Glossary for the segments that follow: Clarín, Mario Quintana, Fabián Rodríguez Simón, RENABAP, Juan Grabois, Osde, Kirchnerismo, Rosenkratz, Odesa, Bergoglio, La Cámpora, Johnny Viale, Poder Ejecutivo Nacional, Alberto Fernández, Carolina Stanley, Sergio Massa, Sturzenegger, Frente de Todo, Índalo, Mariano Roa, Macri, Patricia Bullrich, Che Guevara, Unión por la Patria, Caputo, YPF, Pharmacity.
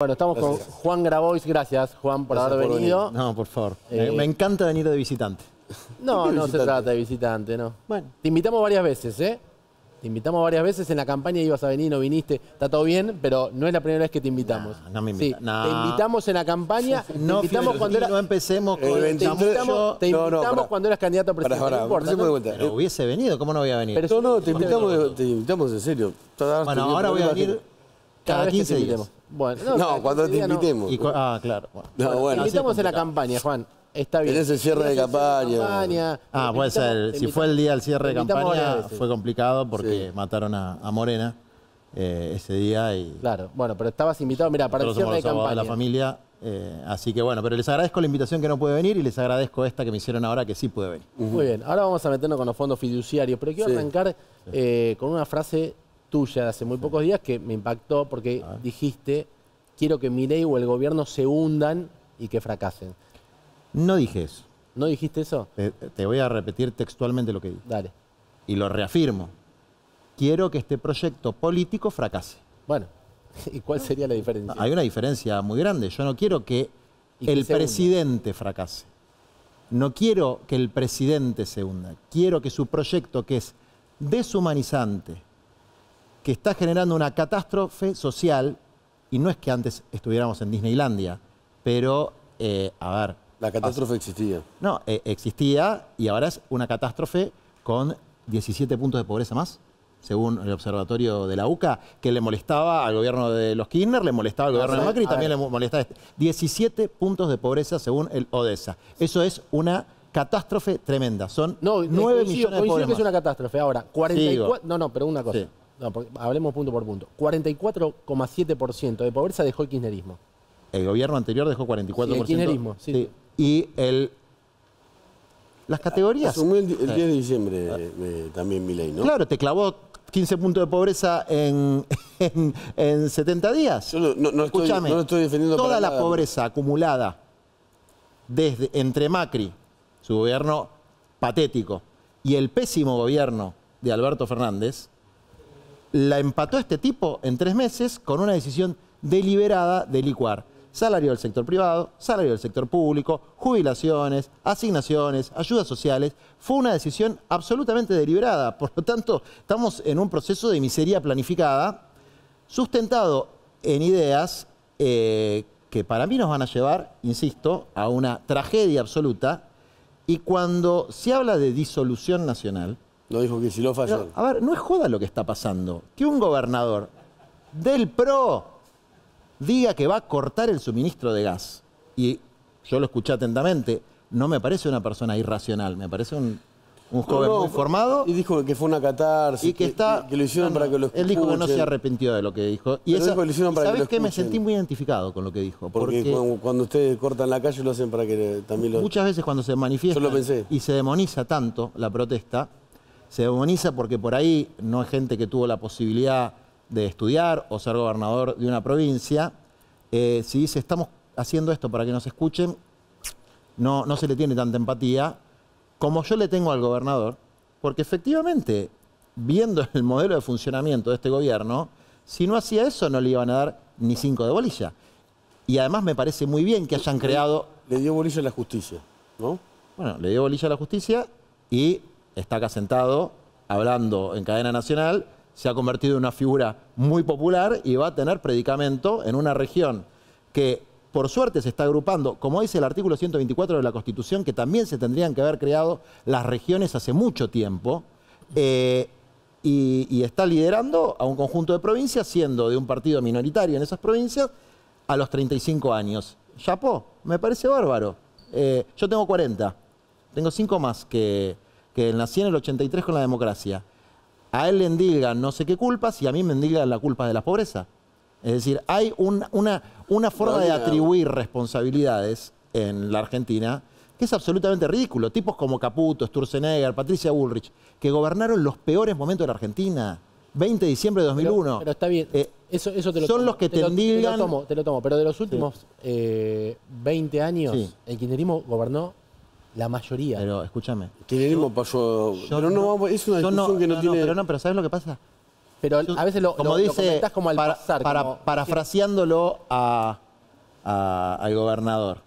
Bueno, estamos con Juan Grabois. Gracias, Juan, por haber venido. No, por favor. Me encanta venir de visitante. No, no se trata de visitante, no. Bueno. Te invitamos varias veces, ¿eh? Te invitamos varias veces. En la campaña ibas a venir, no viniste. Está todo bien, pero no es la primera vez que te invitamos. No me invitamos. Sí, no. Te invitamos en la campaña. No, te invitamos cuando eras... No empecemos con... Te invitamos cuando eras candidato a presidente. No importa, pero hubiese venido, ¿cómo no voy a venir? Pero no, te invitamos en serio. Bueno, ahora voy a venir cada 15 días. Bueno, no, cuando te invitemos. No. Ah, claro. Bueno. No, bueno, te invitamos en la campaña, Juan. Está bien. En ese cierre de campaña. Ah, puede ser. Si fue el día del cierre de campaña, fue complicado porque sí, mataron a Morena ese día. Y claro, bueno, pero estabas invitado, mira, para el cierre de campaña. De la familia, así que bueno, pero les agradezco la invitación que no pude venir y les agradezco esta que me hicieron ahora que sí pude venir. Muy bien, ahora vamos a meternos con los fondos fiduciarios, pero quiero arrancar con una frase tuya de hace muy pocos días que me impactó porque dijiste: quiero que Milei o el gobierno se hundan y que fracasen. No dije eso. ¿No dijiste eso? Te voy a repetir textualmente lo que dije. Dale. Y lo reafirmo. Quiero que este proyecto político fracase. Bueno, ¿y cuál sería la diferencia? No, hay una diferencia muy grande. Yo no quiero que el presidente fracase. No quiero que el presidente se hunda. Quiero que su proyecto, que es deshumanizante, que está generando una catástrofe social, y no es que antes estuviéramos en Disneylandia, pero, a ver... La catástrofe existía. No, existía y ahora es una catástrofe con 17 puntos de pobreza más, según el observatorio de la UCA, que le molestaba al gobierno de los Kirchner, le molestaba al gobierno de Macri y también le molestaba este. 17 puntos de pobreza según el Odesa. Eso es una catástrofe tremenda. Son 9 millones de pobres que es una catástrofe. Ahora, 44... No, no, pero una cosa. Sí. No, hablemos punto por punto. 44,7% de pobreza dejó el kirchnerismo. El gobierno anterior dejó 44%. Sí, el kirchnerismo, sí. Sí. Y las categorías... Asumió el 10 de diciembre también Milei, ¿no? Claro, te clavó 15 puntos de pobreza en 70 días. Yo no estoy defendiendo toda para la nada. Pobreza acumulada desde entre Macri, su gobierno patético, y el pésimo gobierno de Alberto Fernández, la empató este tipo en 3 meses con una decisión deliberada de licuar salario del sector privado, salario del sector público, jubilaciones, asignaciones, ayudas sociales. Fue una decisión absolutamente deliberada. Por lo tanto, estamos en un proceso de miseria planificada, sustentado en ideas que para mí nos van a llevar, insisto, a una tragedia absoluta. Y cuando se habla de disolución nacional... Lo dijo que si lo falló. A ver, no es joda lo que está pasando. Que un gobernador del PRO diga que va a cortar el suministro de gas. Y yo lo escuché atentamente. No me parece una persona irracional. Me parece un joven muy formado. Y dijo que fue una catarsis. Y que lo hicieron para que lo escuchen. Él dijo que no se arrepintió de lo que dijo. Y eso ¿sabes qué? Me sentí muy identificado con lo que dijo. Porque cuando ustedes cortan la calle lo hacen para que también lo... Muchas veces cuando se manifiesta y se demoniza tanto la protesta... Se demoniza porque por ahí no es gente que tuvo la posibilidad de estudiar o ser gobernador de una provincia. Si dice, estamos haciendo esto para que nos escuchen, no se le tiene tanta empatía como yo le tengo al gobernador. Porque efectivamente, viendo el modelo de funcionamiento de este gobierno, si no hacía eso no le iban a dar ni 5 de bolilla. Y además me parece muy bien que hayan creado... Le dio bolilla a la justicia, ¿no? Bueno, le dio bolilla a la justicia y... Está acá sentado, hablando en cadena nacional, se ha convertido en una figura muy popular y va a tener predicamento en una región que, por suerte, se está agrupando, como dice el artículo 124 de la Constitución, que también se tendrían que haber creado las regiones hace mucho tiempo, y está liderando a un conjunto de provincias, siendo de un partido minoritario en esas provincias, a los 35 años. Chapó, me parece bárbaro. Yo tengo 40, tengo 5 más que nací en el 83 con la democracia. A él le endilgan no sé qué culpas y a mí me endilgan la culpa de la pobreza. Es decir, hay una forma de atribuir responsabilidades en la Argentina que es absolutamente ridículo. Tipos como Caputo, Sturzenegger, Patricia Bullrich, que gobernaron los peores momentos de la Argentina. 20 de diciembre de 2001. Pero está bien, eso te lo tomo. Son los que te endilgan... Te lo tomo, pero de los últimos 20 años, el kirchnerismo gobernó la mayoría. Pero escúchame. Kirchnerismo pasó. Pero no, es una discusión que no tiene. Pero ¿sabes lo que pasa? Pero a veces lo comentás como al pasar. Parafraseándolo al gobernador.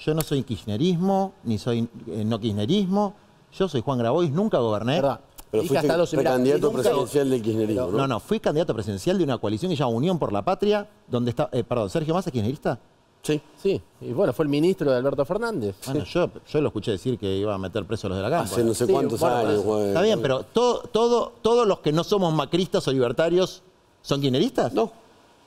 Yo no soy kirchnerismo, ni soy no kirchnerismo. Yo soy Juan Grabois, nunca goberné. ¿Verdad? Pero fui candidato presidencial del kirchnerismo, ¿no? No, no, fui candidato presidencial de una coalición que se llama Unión por la Patria, donde está... perdón, ¿Sergio Massa es kirchnerista? Sí. Sí, y bueno, fue el ministro de Alberto Fernández. Bueno, sí. yo lo escuché decir que iba a meter preso a los de la Cámpora. Hace no sé cuántos años. Bueno, está bien, pero todos los que no somos macristas o libertarios son kirchneristas. No.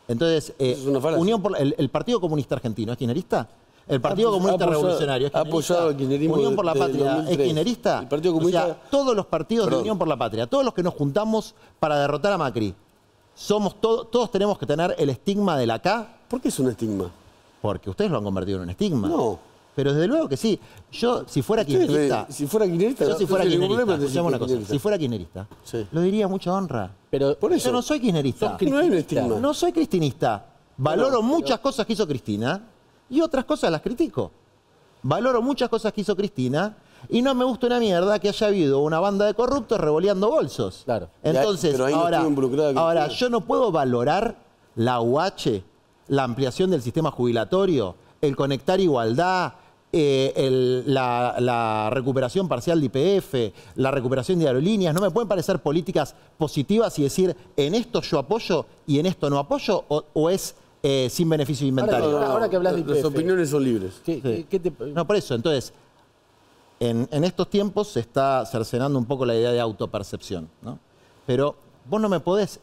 Entonces, ¿el Partido Comunista Argentino es kirchnerista? ¿El Partido Comunista Revolucionario es kirchnerista? ¿Ha apoyado el kirchnerismo? ¿Unión por la Patria es kirchnerista? El Partido Comunista... O sea, todos los partidos de Unión por la Patria, todos los que nos juntamos para derrotar a Macri, todos tenemos que tener el estigma de la K. ¿Por qué es un estigma? Porque ustedes lo han convertido en un estigma. No. Pero desde luego que sí. Yo, si fuera kirchnerista... Si fuera kirchnerista, lo diría mucha honra. Pero por eso, yo no soy kirchnerista. No hay un estigma. No soy cristinista. Valoro muchas cosas que hizo Cristina y otras cosas las critico. Valoro muchas cosas que hizo Cristina y no me gusta una mierda que haya habido una banda de corruptos revoleando bolsos. Claro. Entonces, ahora yo no puedo valorar la UH... la ampliación del sistema jubilatorio, el conectar igualdad, la recuperación parcial de YPF, la recuperación de aerolíneas, no me pueden parecer políticas positivas y decir en esto yo apoyo y en esto no apoyo, o es sin beneficio de inventario. Ahora que hablas de YPF. Las opiniones son libres. No, por eso, entonces, en estos tiempos se está cercenando un poco la idea de autopercepción, ¿no? Pero vos no me podés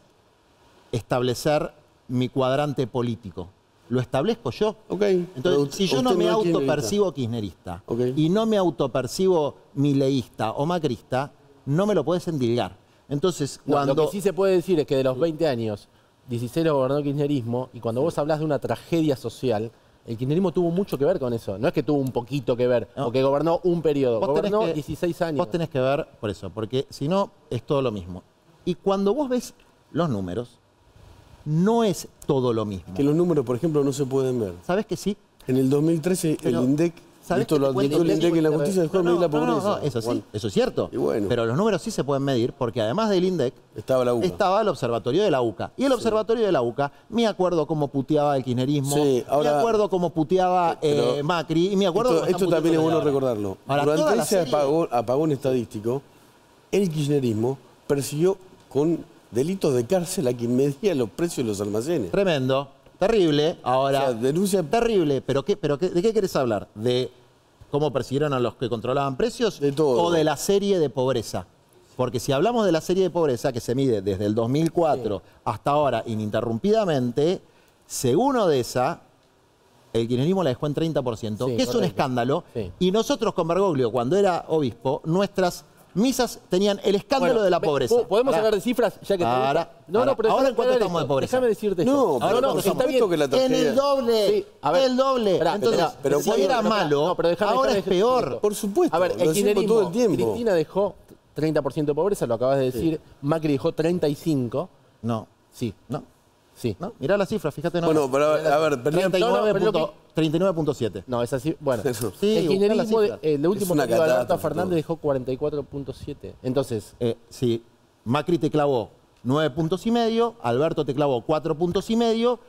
establecer mi cuadrante político. Lo establezco yo. Okay. Entonces, si yo no me autopercibo kirchnerista, y no me autopercibo mileísta o macrista, no me lo podés endilgar. Entonces, cuando... No, lo que sí se puede decir es que de los 20 años, 16 gobernó el kirchnerismo, y cuando vos hablás de una tragedia social, el kirchnerismo tuvo mucho que ver con eso. No es que tuvo un poquito que ver, o que gobernó un periodo. Gobernó 16 años. Vos tenés que ver por eso, porque si no, es todo lo mismo. Y cuando vos ves los números, no es todo lo mismo. Que los números, por ejemplo, no se pueden ver. ¿Sabes que sí? En el 2013, pero el INDEC, esto lo advirtió el INDEC, en la justicia dejó de medir la pobreza. No, eso sí, eso es cierto. Bueno. Pero los números sí se pueden medir, porque además del INDEC estaba el observatorio de la UCA. Y el observatorio de la UCA, me acuerdo cómo puteaba el kirchnerismo, me acuerdo cómo puteaba Macri, y me acuerdo... Esto también es bueno recordarlo. Durante ese apagón estadístico, el kirchnerismo persiguió con... delitos de cárcel a quien medía los precios de los almacenes. Tremendo, terrible. Ahora, o sea, denuncia terrible. Pero ¿de qué querés hablar? ¿De cómo persiguieron a los que controlaban precios? De todo. ¿O de la serie de pobreza? Porque si hablamos de la serie de pobreza, que se mide desde el 2004 hasta ahora ininterrumpidamente, según Odesa, el kirchnerismo la dejó en 30%, que es un escándalo. Sí. Y nosotros con Bergoglio, cuando era obispo, nuestras misas tenían el escándalo de la pobreza. Podemos hablar de cifras, ya que... Ahora en cuánto estamos de pobreza. Déjame decirte esto. No, está bien. En el doble, el doble. Entonces, si era malo, ahora es peor. Por supuesto. A ver, el kirchnerismo, Cristina dejó 30% de pobreza, lo acabas de decir. Macri dejó 35%. No. Sí. No. Sí. Mirá la cifra, fíjate. Bueno, pero a ver, 39.7. No, es así. Bueno, el kirchnerismo, el último que dio Alberto Fernández dejó 44.7. Entonces, sí, Macri te clavó 9.5, Alberto te clavó 4.5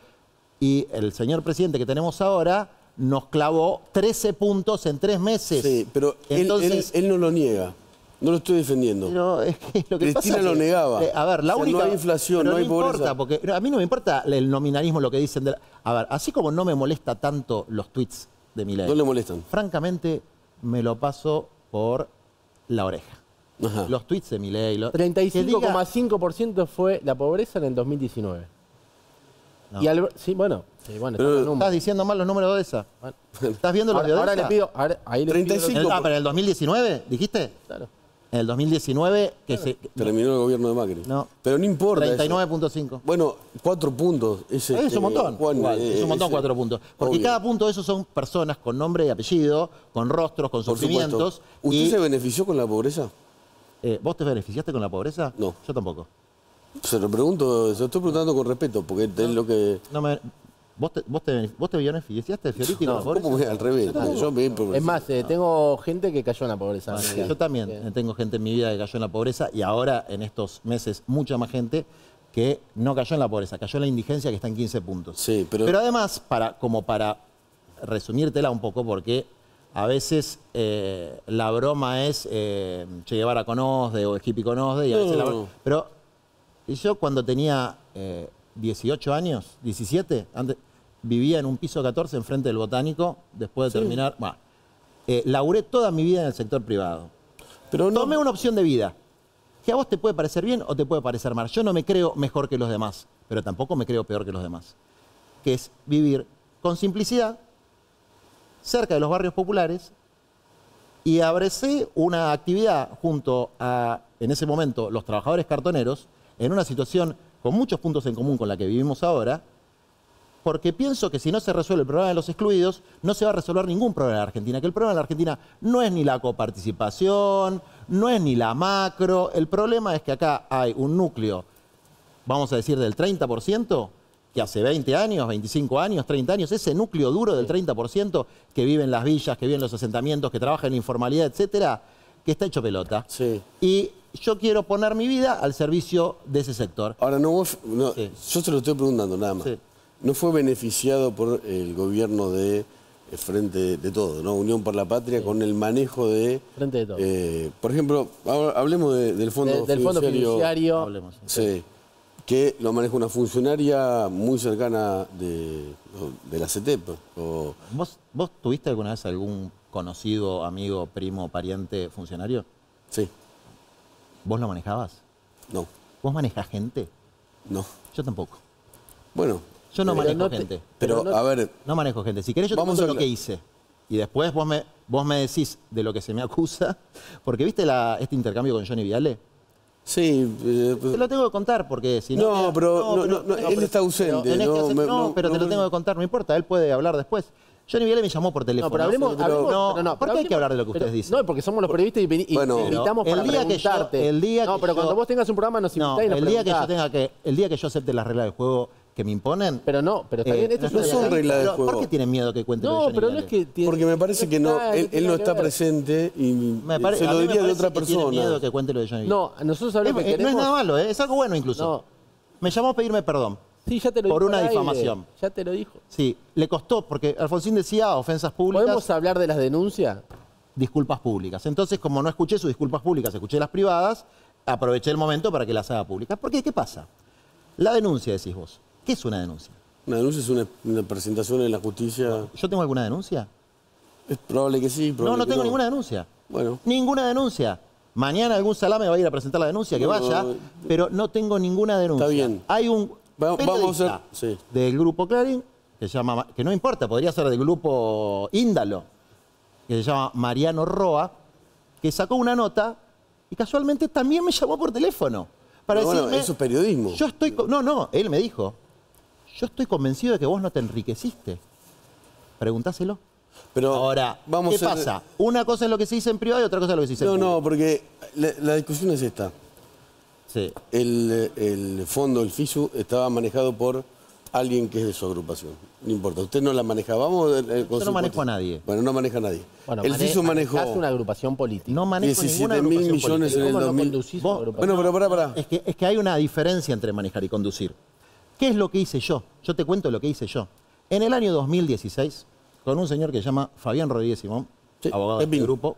y el señor presidente que tenemos ahora nos clavó 13 puntos en 3 meses. Sí, pero entonces, él no lo niega. No lo estoy defendiendo. No, es que lo que Cristina lo negaba. A ver, la única... No hay inflación, no hay pobreza. Importa, porque a mí no me importa el nominalismo, lo que dicen... A ver, así como no me molesta tanto los tweets de Milei... No le molestan. Francamente, me lo paso por la oreja. Ajá. Los tweets de Milei... 35,5% fue la pobreza en el 2019. No. Y sí, bueno... Sí, bueno, pero, ¿estás diciendo mal los números de Odesa? Bueno. ¿Estás viendo los de Odesa? Ahora le pido... ahí 35. Pido... Ah, pero en el 2019, ¿dijiste? Claro. En el 2019 que terminó el gobierno de Macri. No. Pero no importa. 39.5. Bueno, 4 puntos. Es un montón. Es un montón 4 puntos. Porque cada punto de esos son personas con nombre y apellido, con rostros, con sufrimientos. ¿Usted se benefició con la pobreza? ¿Vos te beneficiaste con la pobreza? No. Yo tampoco. Se lo pregunto, se lo estoy preguntando con respeto, porque es lo que... ¿Vos te beneficiaste teóricamente? No, ¿cómo voy al revés? Yo me empobrecí. Es más, tengo gente que cayó en la pobreza. Ah, sí. Yo también tengo gente en mi vida que cayó en la pobreza y ahora, en estos meses, mucha más gente que no cayó en la pobreza, cayó en la indigencia, que está en 15 puntos. Sí, pero además, como para resumírtela un poco, porque a veces la broma es Che Guevara con Osde o Esquipi con Osde, y a veces la broma... Pero yo cuando tenía 18 años, 17, antes... Vivía en un piso 14 enfrente del Botánico, después de terminar... Sí. Bueno, laburé toda mi vida en el sector privado. Pero no... Tomé una opción de vida, que a vos te puede parecer bien o te puede parecer mal. Yo no me creo mejor que los demás, pero tampoco me creo peor que los demás. Que es vivir con simplicidad, cerca de los barrios populares, y abracé una actividad junto a, en ese momento, los trabajadores cartoneros, en una situación con muchos puntos en común con la que vivimos ahora, porque pienso que si no se resuelve el problema de los excluidos, no se va a resolver ningún problema en la Argentina. Que el problema de la Argentina no es ni la coparticipación, no es ni la macro. El problema es que acá hay un núcleo, vamos a decir, del 30%, que hace 20 años, 25 años, 30 años, ese núcleo duro del 30% que vive en las villas, que vive en los asentamientos, que trabaja en la informalidad, etcétera, que está hecho pelota. Sí. Y yo quiero poner mi vida al servicio de ese sector. Ahora, yo se lo estoy preguntando nada más. Sí. No fue beneficiado por el gobierno de Frente de Todo, ¿no? Unión por la Patria, sí, con el manejo de... Frente de Todo. Por ejemplo, hablemos del Fondo Fiduciario. Del Fondo Fiduciario. Hablemos. Sí, que lo maneja una funcionaria muy cercana de la CETEP. O... ¿Vos tuviste alguna vez algún conocido, amigo, primo, pariente, funcionario? Sí. ¿Vos lo manejabas? No. ¿Vos manejás gente? No. Yo tampoco. Bueno... Yo no manejo gente. Pero, a ver... No manejo gente. Si querés yo te cuento lo que hice. Y después vos me decís de lo que se me acusa. Porque viste este intercambio con Johnny Viale. Sí. Te lo tengo que contar porque si no... No, pero él está ausente. No, pero te lo tengo que contar. No importa, él puede hablar después. Johnny Viale me llamó por teléfono. No, pero hablemos, ¿por qué hay que hablar de lo que ustedes dicen? No, porque somos los periodistas y invitamos para preguntarte. Cuando vos tengas un programa nos invitás y nos preguntás. El día que yo acepte las reglas del juego... que me imponen. Pero no, pero está bien, esto no son reglas de juego. ¿Por qué tienen miedo que cuente? No, pero no es que tiene, porque me parece que no, él no está presente y se lo diría de otra persona. Tiene miedo que cuente lo de Johnny. No, nosotros hablamos que queremos... No es nada malo, es algo bueno incluso. No. Me llamó a pedirme perdón. Sí, ya te lo dijo. Por una difamación. Ya te lo dijo. Sí, le costó porque Alfonsín decía ofensas públicas. ¿Podemos hablar de las denuncias? Disculpas públicas. Entonces, como no escuché sus disculpas públicas, escuché las privadas, aproveché el momento para que las haga públicas. ¿Por qué? ¿Qué pasa? La denuncia, decís vos. ¿Qué es una denuncia? Una denuncia es una presentación en la justicia... No, ¿yo tengo alguna denuncia? Es probable que sí, probable que no. No tengo ninguna denuncia. Bueno. Ninguna denuncia. Mañana algún salame va a ir a presentar la denuncia, que vaya, pero no tengo ninguna denuncia. Está bien. Hay un periodista del grupo Clarín, que se llama... que no importa, podría ser del grupo Índalo, que se llama Mariano Roa, que sacó una nota y casualmente también me llamó por teléfono. Para decirme, bueno, eso es periodismo. Yo estoy... él me dijo... Yo estoy convencido de que vos no te enriqueciste. Preguntáselo. Pero ahora, ¿qué pasa? Una cosa es lo que se dice en privado y otra cosa es lo que se dice en público. No, porque la discusión es esta. Sí. El fondo, el FISU, estaba manejado por alguien que es de su agrupación. No importa, usted no la manejaba. Yo no manejo a nadie. Bueno, no maneja a nadie. Bueno, el FISU manejó... Es una agrupación política. No manejo 17.000 millones en el 2000. Bueno, pero pará. Es que hay una diferencia entre manejar y conducir. ¿Qué es lo que hice yo? Yo te cuento lo que hice yo. En el año 2016, con un señor que se llama Fabián Rodríguez Simón, abogado del grupo,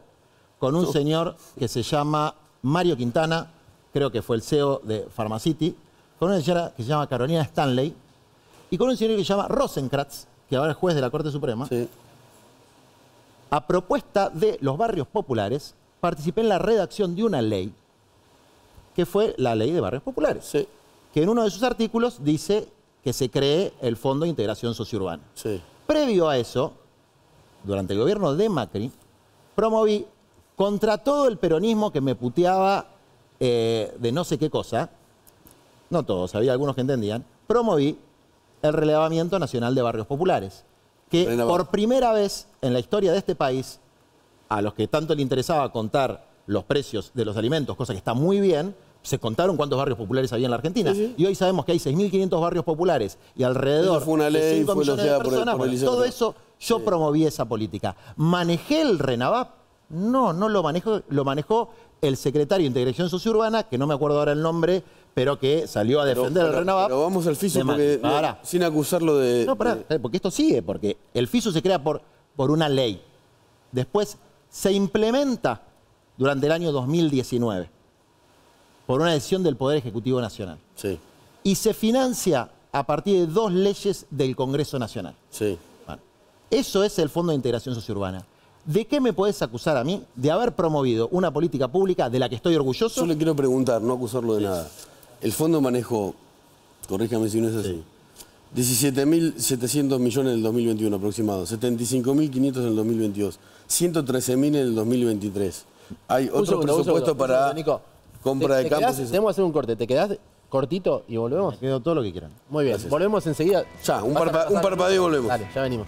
con un señor que se llama Mario Quintana, creo que fue el CEO de Pharmacity, con una señora que se llama Carolina Stanley, y con un señor que se llama Rosenkratz, que ahora es juez de la Corte Suprema, a propuesta de los barrios populares, participé en la redacción de una ley, que fue la Ley de Barrios Populares. Sí. Que en uno de sus artículos dice que se cree el Fondo de Integración Sociourbana. Sí. Previo a eso, durante el gobierno de Macri, promoví contra todo el peronismo que me puteaba de no sé qué cosa, no todos, había algunos que entendían, promoví el relevamiento nacional de barrios populares, que por primera vez en la historia de este país, a los que tanto le interesaba contar los precios de los alimentos, cosa que está muy bien, se contaron cuántos barrios populares había en la Argentina. Sí, sí. Y hoy sabemos que hay 6.500 barrios populares y alrededor fue una ley, de 5 millones de personas. Bueno, todo eso yo promoví esa política. ¿Manejé el RENABAP? No, no lo manejo, lo manejó el secretario de Integración Sociurbana, que no me acuerdo ahora el nombre, pero que salió a defender el RENABAP. Pero vamos al FISU porque, sin acusarlo de... No, pará, porque esto sigue, porque el FISU se crea por una ley. Después se implementa durante el año 2019 por una decisión del Poder Ejecutivo Nacional. Sí. Y se financia a partir de 2 leyes del Congreso Nacional. Sí. Bueno, eso es el Fondo de Integración Sociurbana. ¿De qué me podés acusar a mí? De haber promovido una política pública de la que estoy orgulloso. Yo le quiero preguntar, no acusarlo de nada. El fondo manejó, corríjame si no es así, 17.700 millones en el 2021 aproximado, 75.500 en el 2022, 113.000 en el 2023. Hay otro presupuesto para compra de campos. Tenemos que hacer un corte, ¿te quedás cortito y volvemos? Me quedo todo lo que quieran. Muy bien, volvemos enseguida. Ya, un parpadeo y volvemos. Dale, ya venimos.